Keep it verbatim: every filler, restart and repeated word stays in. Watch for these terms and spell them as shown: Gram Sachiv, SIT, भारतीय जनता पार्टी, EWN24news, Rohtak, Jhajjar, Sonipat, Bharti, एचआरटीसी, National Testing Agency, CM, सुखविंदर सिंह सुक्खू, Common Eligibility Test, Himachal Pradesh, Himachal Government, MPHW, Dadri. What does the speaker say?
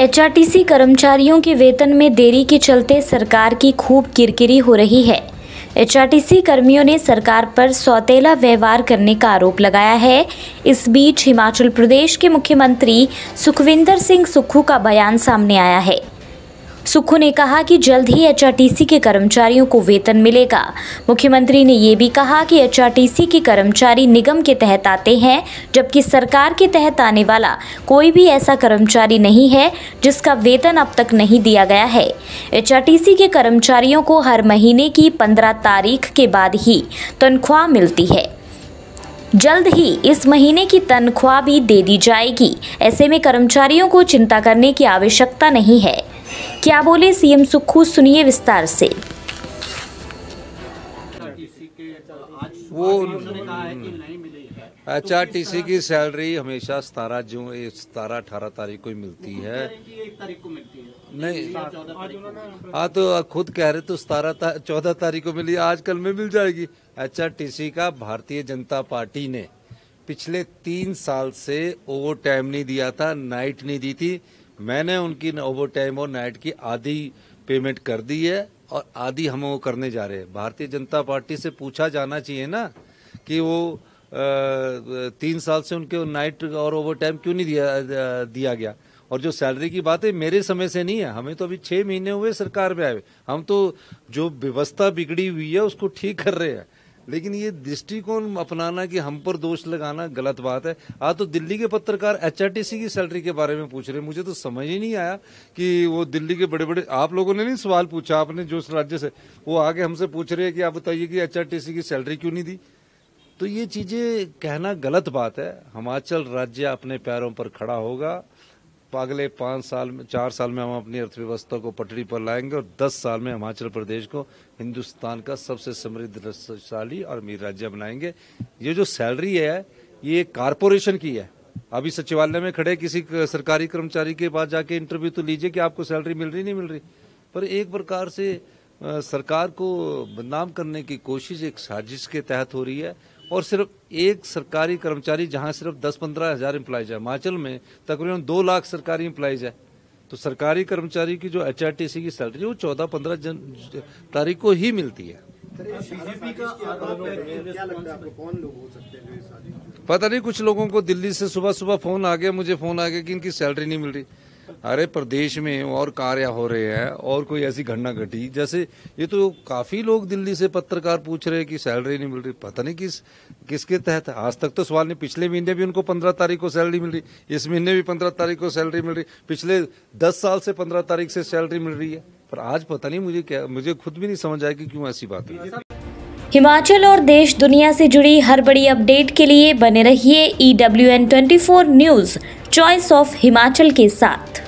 एचआरटीसी कर्मचारियों के वेतन में देरी के चलते सरकार की खूब किरकिरी हो रही है। एचआरटीसी कर्मियों ने सरकार पर सौतेला व्यवहार करने का आरोप लगाया है। इस बीच हिमाचल प्रदेश के मुख्यमंत्री सुखविंदर सिंह सुक्खू का बयान सामने आया है। सुक्खू ने कहा कि जल्द ही एचआरटीसी के कर्मचारियों को वेतन मिलेगा। मुख्यमंत्री ने ये भी कहा कि एचआरटीसी के कर्मचारी निगम के तहत आते हैं, जबकि सरकार के तहत आने वाला कोई भी ऐसा कर्मचारी नहीं है जिसका वेतन अब तक नहीं दिया गया है। एचआरटीसी के कर्मचारियों को हर महीने की पंद्रह तारीख के बाद ही तनख्वाह मिलती है। जल्द ही इस महीने की तनख्वाह भी दे दी जाएगी। ऐसे में कर्मचारियों को चिंता करने की आवश्यकता नहीं है। क्या बोले सीएम सुक्खू, सुनिए विस्तार से। वो एचआरटीसी की सैलरी हमेशा सतारह जून सतारह अठारह तारीख को ही मिलती है। नहीं, हाँ तो खुद कह रहे तो सतारह चौदह तारीख को मिली, आजकल में मिल जाएगी। एचआरटीसी का भारतीय जनता पार्टी ने पिछले तीन साल से ओवर टाइम नहीं दिया था, नाइट नहीं दी थी। मैंने उनकी ओवर टाइम और नाइट की आधी पेमेंट कर दी है और आधी हम वो करने जा रहे हैं। भारतीय जनता पार्टी से पूछा जाना चाहिए ना कि वो आ, तीन साल से उनके नाइट और ओवर टाइम क्यों नहीं दिया दिया गया। और जो सैलरी की बात है, मेरे समय से नहीं है, हमें तो अभी छह महीने हुए सरकार में आए। हम तो जो व्यवस्था बिगड़ी हुई है उसको ठीक कर रहे हैं, लेकिन ये दृष्टिकोण अपनाना कि हम पर दोष लगाना गलत बात है। आज तो दिल्ली के पत्रकार एचआरटीसी की सैलरी के बारे में पूछ रहे हैं। मुझे तो समझ ही नहीं आया कि वो दिल्ली के बड़े बड़े आप लोगों ने नहीं सवाल पूछा, आपने जो राज्य से वो आगे हमसे पूछ रहे हैं कि आप बताइए कि एचआरटीसी की सैलरी क्यों नहीं दी। तो ये चीजें कहना गलत बात है। हिमाचल राज्य अपने पैरों पर खड़ा होगा। अगले पांच साल में चार साल में हम अपनी अर्थव्यवस्था को पटरी पर लाएंगे और दस साल में हिमाचल प्रदेश को हिंदुस्तान का सबसे समृद्धशाली और अमीर राज्य बनाएंगे। ये जो सैलरी है ये कॉरपोरेशन की है। अभी सचिवालय में खड़े किसी सरकारी कर्मचारी के पास जाके इंटरव्यू तो लीजिए कि आपको सैलरी मिल रही नहीं मिल रही। पर एक प्रकार से सरकार को बदनाम करने की कोशिश एक साजिश के तहत हो रही है। और सिर्फ एक सरकारी कर्मचारी, जहां सिर्फ दस पंद्रह हजार एम्प्लॉयज है, हिमाचल में तकरीबन दो लाख सरकारी एम्प्लॉयज है, तो सरकारी कर्मचारी की जो एचआरटीसी की सैलरी है वो चौदह पंद्रह जन तारीख को ही मिलती है। पता नहीं, कुछ लोगों को दिल्ली से सुबह सुबह फोन आ गया, मुझे फोन आ गया कि इनकी सैलरी नहीं मिल रही। अरे प्रदेश में और कार्य हो रहे हैं और कोई ऐसी घटना घटी जैसे ये, तो काफी लोग दिल्ली से पत्रकार पूछ रहे हैं कि सैलरी नहीं मिल रही। पता नहीं किस किसके तहत। आज तक तो सवाल नहीं, पिछले महीने भी उनको पंद्रह तारीख को सैलरी मिल रही, इस महीने भी पंद्रह तारीख को सैलरी मिल रही, पिछले दस साल से पंद्रह तारीख से सैलरी मिल रही है। पर आज पता नहीं मुझे क्या, मुझे खुद भी नहीं समझ आया कि क्यों ऐसी बात है। हिमाचल और देश दुनिया से जुड़ी हर बड़ी अपडेट के लिए बने रहिए E W N twenty four news, choice of Himachal के साथ।